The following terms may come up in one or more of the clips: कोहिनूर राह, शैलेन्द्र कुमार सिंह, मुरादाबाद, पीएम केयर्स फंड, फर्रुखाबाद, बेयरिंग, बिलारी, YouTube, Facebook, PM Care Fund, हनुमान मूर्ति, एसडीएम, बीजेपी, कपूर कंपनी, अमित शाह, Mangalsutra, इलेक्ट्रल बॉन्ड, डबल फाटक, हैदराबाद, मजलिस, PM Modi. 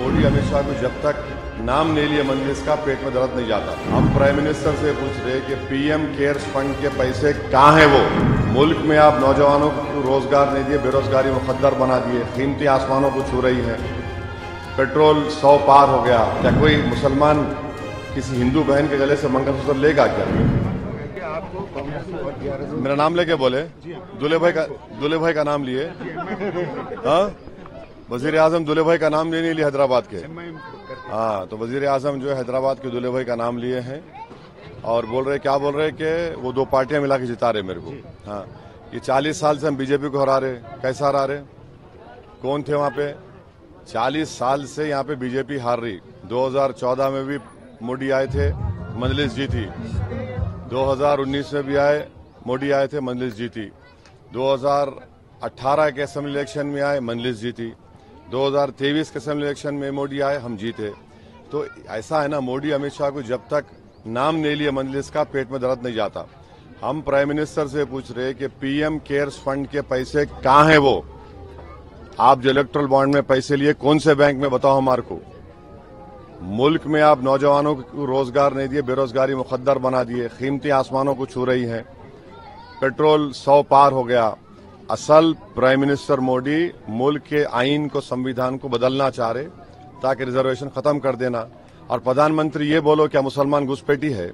मोदी अमित शाह को जब तक नाम नहीं लिया मंदिर इसका पेट में दर्द नहीं जाता। हम प्राइम मिनिस्टर से पूछ रहे हैं कि पीएम केयर फंड के पैसे कहाँ हैं वो? मुल्क में आप नौजवानों को रोजगार नहीं दिए, बेरोजगारी मुखद्दर बना दिए, कीमती आसमानों को छू रही है, पेट्रोल 100 पार हो गया। क्या कोई मुसलमान किसी हिंदू बहन के गले से मंगलसूत्र लेगा क्या? मेरा नाम लेके बोले, दूल्हे भाई का नाम लिए, हाँ वजीर आजम दूल्हे भाई का नाम ले नहीं लिए हैदराबाद के, हाँ तो वजीर आजम जो है हैदराबाद के दूल्हे भाई का नाम लिए हैं और बोल रहे कि वो दो पार्टियां मिला के जिता रहे मेरे को। हाँ ये 40 साल से हम बीजेपी को हरा रहे, कैसे हरा रहे? कौन थे वहाँ पे? 40 साल से यहाँ पे बीजेपी हार रही। 2014 में भी मोदी आए थे, मजलिस जीती, 2019 में भी आए, मोदी आए थे, मजलिस जीती, 2018 के असेंबली इलेक्शन में आए, मजलिस जीती, 2023 के असेंबली इलेक्शन में मोदी आए, हम जीते। तो ऐसा है ना, मोदी अमित शाह को जब तक नाम नहीं लिए मजलिस का पेट में दर्द नहीं जाता। हम प्राइम मिनिस्टर से पूछ रहे कि पीएम केयर्स फंड के पैसे कहाँ हैं वो? आप जो इलेक्ट्रल बॉन्ड में पैसे लिए कौन से बैंक में, बताओ हमारे को। मुल्क में आप नौजवानों को रोजगार नहीं दिए, बेरोजगारी मुखद्दर बना दिए, कीमती आसमानों को छू रही है, पेट्रोल 100 पार हो गया। असल प्राइम मिनिस्टर मोदी मुल्क के आइन को, संविधान को बदलना चाह रहे ताकि रिजर्वेशन खत्म कर देना। और प्रधानमंत्री ये बोलो क्या मुसलमान घुसपैठी है?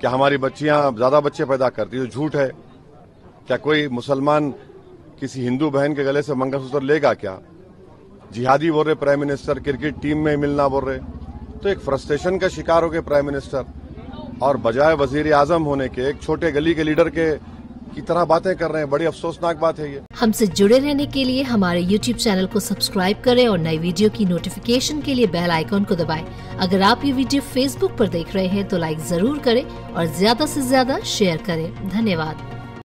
क्या हमारी बच्चियां ज्यादा बच्चे पैदा करती है? झूठ है। क्या कोई मुसलमान किसी हिंदू बहन के गले से मंगलसूत्र लेगा क्या? जिहादी बोल रहे प्राइम मिनिस्टर, क्रिकेट टीम में मिलना बोल रहे। तो एक फ्रस्ट्रेशन का शिकार हो गए प्राइम मिनिस्टर और बजाय वजीर आजम होने के एक छोटे गली के लीडर के की तरह बातें कर रहे हैं। बड़ी अफसोसनाक बात है ये। हमसे जुड़े रहने के लिए हमारे YouTube चैनल को सब्सक्राइब करें और नई वीडियो की नोटिफिकेशन के लिए बेल आइकॉन को दबाएं। अगर आप ये वीडियो Facebook पर देख रहे हैं तो लाइक जरूर करें और ज्यादा से ज्यादा शेयर करें। धन्यवाद।